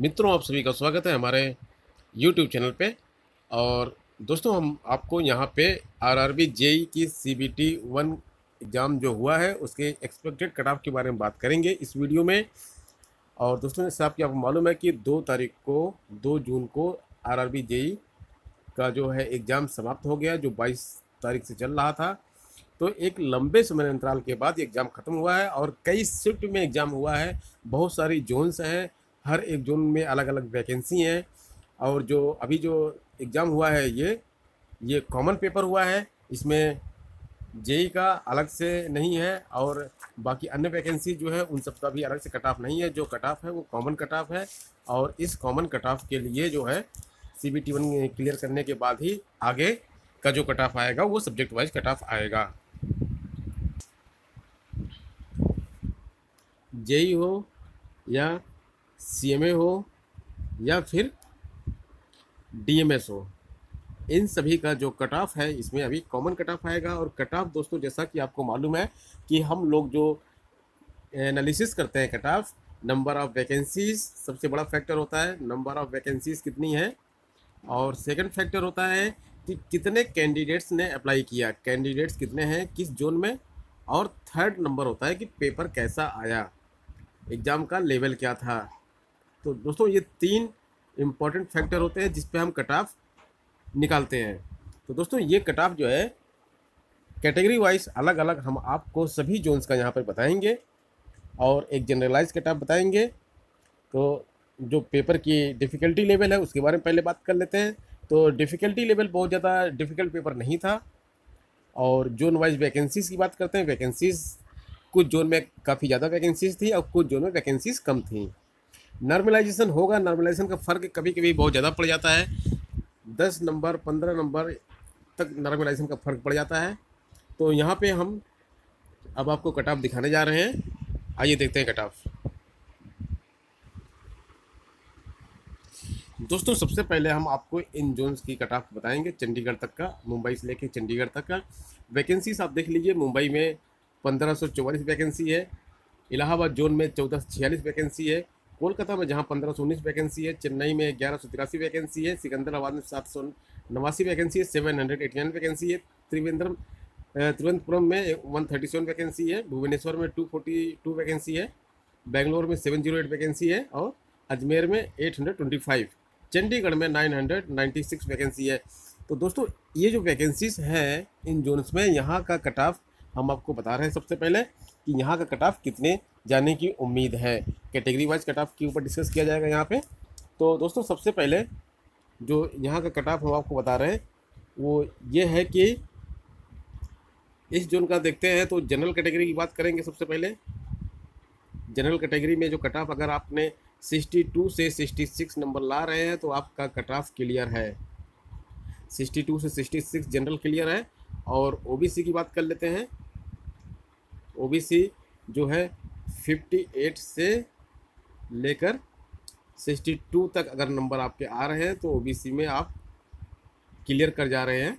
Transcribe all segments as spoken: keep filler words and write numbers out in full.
मित्रों आप सभी का स्वागत है हमारे यूट्यूब चैनल पे। और दोस्तों हम आपको यहाँ पे आरआरबी जेई की सीबीटी वन एग्ज़ाम जो हुआ है उसके एक्सपेक्टेड कट ऑफ के बारे में बात करेंगे इस वीडियो में। और दोस्तों जैसे आपकी आपको मालूम है कि दो तारीख को दो जून को आरआरबी जेई का जो है एग्ज़ाम समाप्त हो गया जो बाईस तारीख से चल रहा था। तो एक लंबे समय अंतराल के बाद एग्ज़ाम ख़त्म हुआ है और कई शिफ्ट में एग्ज़ाम हुआ है। बहुत सारी जोन्स हैं, हर एक जोन में अलग अलग वैकेंसी हैं। और जो अभी जो एग्ज़ाम हुआ है ये ये कॉमन पेपर हुआ है, इसमें जेई का अलग से नहीं है और बाकी अन्य वैकेंसी जो है उन सब का भी अलग से कट ऑफ नहीं है। जो कट ऑफ है वो कॉमन कट ऑफ है और इस कॉमन कट ऑफ के लिए जो है C B T one clear करने के बाद ही आगे का जो कट ऑफ आएगा वो सब्जेक्ट वाइज कट ऑफ आएगा। जेई हो या सीएमए हो या फिर डीएमएस हो, इन सभी का जो कट ऑफ है इसमें अभी कॉमन कट ऑफ आएगा। और कट ऑफ दोस्तों जैसा कि आपको मालूम है कि हम लोग जो एनालिसिस करते हैं cut off, number of vacancies सबसे बड़ा फैक्टर होता है, नंबर ऑफ़ वैकेंसीज कितनी है। और सेकंड फैक्टर होता है कि कितने कैंडिडेट्स ने अप्लाई किया, कैंडिडेट्स कितने हैं किस जोन में। और थर्ड नंबर होता है कि पेपर कैसा आया, एग्ज़ाम का लेवल क्या था। तो दोस्तों ये तीन इम्पॉर्टेंट फैक्टर होते हैं जिस पे हम कट ऑफ निकालते हैं। तो दोस्तों ये कट ऑफ जो है कैटेगरी वाइज अलग अलग हम आपको सभी जोन्स का यहाँ पर बताएंगे और एक जनरलाइज कट ऑफ बताएंगे। तो जो पेपर की डिफ़िकल्टी लेवल है उसके बारे में पहले बात कर लेते हैं। तो डिफ़िकल्टी लेवल बहुत ज़्यादा डिफ़िकल्ट पेपर नहीं था। और जोन वाइज वैकेंसीज़ की बात करते हैं, वैकेंसीज़ कुछ जोन में काफ़ी ज़्यादा वैकेंसीज़ थी और कुछ जोन में वैकेंसीज़ कम थी। नॉर्मलाइजेशन होगा, नॉर्मलाइजेशन का फ़र्क कभी कभी बहुत ज़्यादा पड़ जाता है, दस नंबर पंद्रह नंबर तक नॉर्मलाइजेशन का फ़र्क पड़ जाता है। तो यहाँ पे हम अब आपको कट ऑफ दिखाने जा रहे हैं, आइए देखते हैं कट ऑफ। दोस्तों सबसे पहले हम आपको इन जोन्स की कट ऑफ बताएँगे, चंडीगढ़ तक का, मुंबई से लेके चंडीगढ़ तक का। वैकेंसीज आप देख लीजिए, मुंबई में पंद्रह सौ चौवालीस वैकेंसी है, इलाहाबाद जोन में चौदह सौ छियालीस वैकेंसी है, कोलकाता में जहाँ पंद्रह सौ उन्नीस वैकेंसी है, चेन्नई में ग्यारह सौ तिरासी वैकेंसी है, सिकंदराबाद में सात सौ नवासी वैकेंसी है, seven hundred eighty nine vacancy है, त्रिवेंद्रम त्रिवेंद्रपुरम में वन थर्टी सेवन वैकेंसी है, भुवनेश्वर में टू फोर्टी टू वैकेंसी है, बेंगलोर में सेवन जीरो एट वैकेंसी है और अजमेर में eight hundred twenty five, Chandigarh में nine hundred ninety six vacancy है। तो दोस्तों ये जो वैकेंसीज हैं इन जोन्स में, यहाँ का कट ऑफ हम आपको बता रहे हैं सबसे पहले कि यहाँ का कट ऑफ कितने जाने की उम्मीद है। कैटेगरी वाइज कट ऑफ के ऊपर डिस्कस किया जाएगा यहाँ पे। तो दोस्तों सबसे पहले जो यहाँ का कट ऑफ हम आपको बता रहे हैं वो ये है कि इस जोन का देखते हैं। तो जनरल कैटेगरी की बात करेंगे सबसे पहले। जनरल कैटेगरी में जो कट ऑफ, अगर आपने सिक्सटी टू से सिक्सटी सिक्स नंबर ला रहे हैं तो आपका कट ऑफ क्लियर है, सिक्सटी टू से सिक्सटी सिक्स जनरल क्लियर है। और ओ बी सी की बात कर लेते हैं, ओबीसी जो है अट्ठावन से लेकर बासठ तक अगर नंबर आपके आ रहे हैं तो ओबीसी में आप क्लियर कर जा रहे हैं।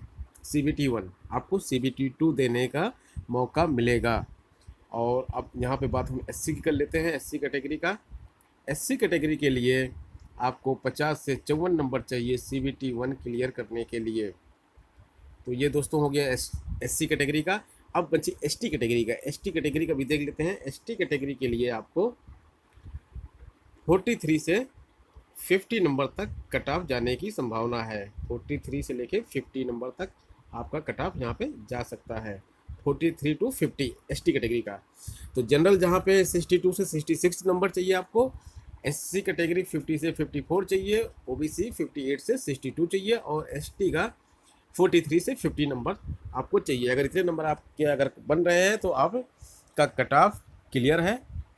सीबीटी वन आपको सीबीटी टू देने का मौका मिलेगा। और अब यहाँ पे बात हम एससी की कर लेते हैं, एससी कैटेगरी का। एससी कैटेगरी के लिए आपको पचास से चौवन नंबर चाहिए सीबीटी वन क्लियर करने के लिए। तो ये दोस्तों हो गया एससी कैटेगरी का। अब बची एसटी कैटेगरी का, एसटी कैटेगरी का भी देख लेते हैं। एसटी कैटेगरी के लिए आपको तैंतालीस से पचास नंबर तक कट ऑफ जाने की संभावना है, तैंतालीस से लेके पचास नंबर तक आपका कट ऑफ यहाँ पे जा सकता है, तैंतालीस टू पचास एसटी कैटेगरी का। तो जनरल जहाँ पे बासठ से छियासठ नंबर चाहिए आपको, एससी कैटेगरी पचास से चौवन चाहिए, ओबीसी अट्ठावन से बासठ चाहिए और एसटी का तैंतालीस से पचास नंबर आपको चाहिए। अगर इतने नंबर आपके अगर बन रहे हैं तो आपका कट ऑफ क्लियर है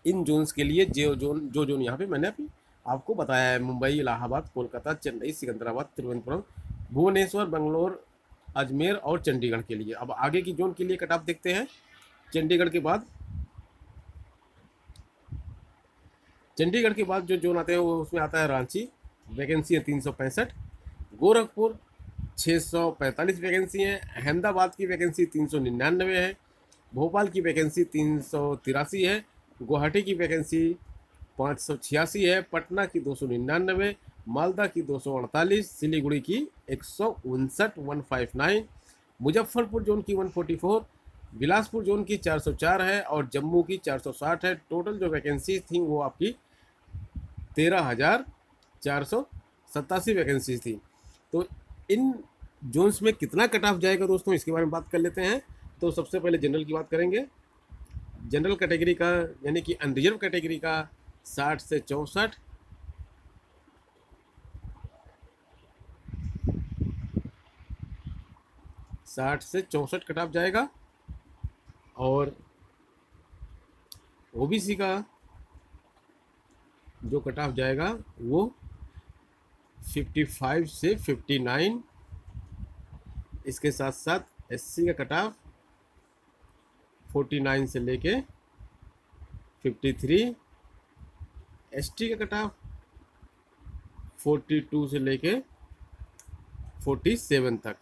इन जोन्स के लिए, जो जोन जो जोन यहाँ पे मैंने अभी आपको बताया है, मुंबई, इलाहाबाद, कोलकाता, चेन्नई, सिकंदराबाद, तिरुवनंतपुरम, भुवनेश्वर, बंगलोर, अजमेर और चंडीगढ़ के लिए। अब आगे की जोन के लिए कट ऑफ देखते हैं। चंडीगढ़ के बाद चंडीगढ़ के बाद जो जोन आते हैं वो उसमें आता है रांची, वैकेंसी है तीन सौ पैंसठ, गोरखपुर छः सौ पैंतालीस वैकेंसी हैं, अहमदाबाद की वैकेंसी तीन सौ निन्यानवे है, भोपाल की वैकेंसी तीन सौ तिरासी है, गुवाहाटी की वैकेंसी पाँच सौ छियासी है, पटना की दो सौ निन्यानवे, मालदा की दो सौ अड़तालीस, सिलीगुड़ी की एक सौ उनसठ one five nine, Muzaffarpur zone की one forty four, Bilaspur zone की चार सौ चार है और जम्मू की चार सौ साठ है। टोटल जो वैकेंसीज थी वो आपकी तेरह हज़ार चार सौ सतासी वैकेंसीज थी। तो इन जोन्स में कितना कट ऑफ जाएगा दोस्तों, इसके बारे में बात कर लेते हैं। तो सबसे पहले जनरल की बात करेंगे। जनरल कैटेगरी का यानी कि अनरिजर्व कैटेगरी का साठ से चौंसठ, साठ से चौंसठ कट ऑफ जाएगा। और ओबीसी का जो कट ऑफ जाएगा वो पचपन से उनसठ, इसके साथ साथ एससी का कट ऑफ उनचास से लेके तिरेपन, एसटी का कट ऑफ बयालीस से लेके सैंतालीस तक।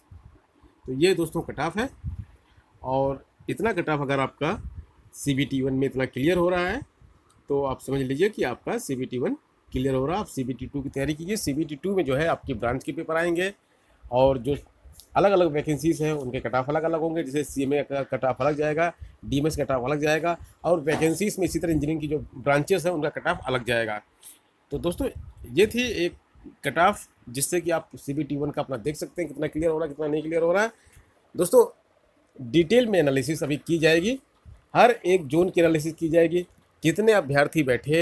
तो ये दोस्तों कट ऑफ है। और इतना कट ऑफ अगर आपका सी बी टी वन में इतना क्लियर हो रहा है तो आप समझ लीजिए कि आपका C B T one clear हो रहा है। आप सी बी टी टू की तैयारी कीजिए। सी बी टी टू में जो है आपकी ब्रांच के पेपर आएंगे और जो अलग अलग वैकेंसीज हैं उनके कट ऑफ अलग अलग होंगे। जैसे सी एम ए का कट ऑफ अलग जाएगा, D M S cut off अलग जाएगा और वैकेंसीज में इसी तरह इंजीनियरिंग की जो ब्रांचेस हैं उनका कट ऑफ अलग जाएगा। तो दोस्तों ये थी एक कट ऑफ जिससे कि आप सी बी टी वन का अपना देख सकते हैं कितना क्लियर हो रहा है, कितना नहीं क्लियर हो रहा है। दोस्तों डिटेल में एनालिसिस अभी की जाएगी, हर एक जोन की एनालिसिस की जाएगी, कितने अभ्यर्थी बैठे,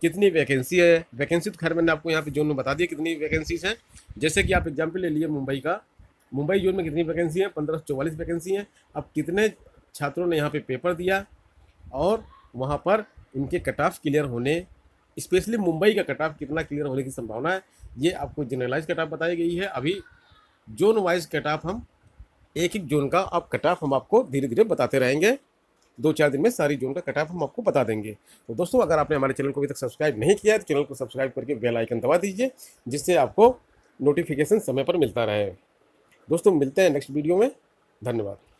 कितनी वैकेंसी है। वैकेंसी तो खैर मैंने आपको यहाँ पे जोन में बता दिया कितनी वैकेंसीज हैं। जैसे कि आप एग्जाम्पल ले लिए मुंबई का, मुंबई जोन में कितनी वैकेंसी हैं, पंद्रह सौ चौवालीस वैकेंसी हैं। अब कितने छात्रों ने यहाँ पर पे पेपर दिया और वहाँ पर इनके कट ऑफ क्लियर होने, स्पेशली मुंबई का कट ऑफ कितना क्लियर होने की संभावना है, ये आपको जनरलाइज कट ऑफ बताई गई है। अभी जोन वाइज कट ऑफ हम एक एक जोन का आप कट ऑफ हम आपको धीरे धीरे बताते रहेंगे। दो चार दिन में सारी जोन का कट ऑफ हम आपको बता देंगे। तो दोस्तों अगर आपने हमारे चैनल को अभी तक सब्सक्राइब नहीं किया है तो चैनल को सब्सक्राइब करके बेल आइकन दबा दीजिए जिससे आपको नोटिफिकेशन समय पर मिलता रहे। दोस्तों मिलते हैं नेक्स्ट वीडियो में। धन्यवाद।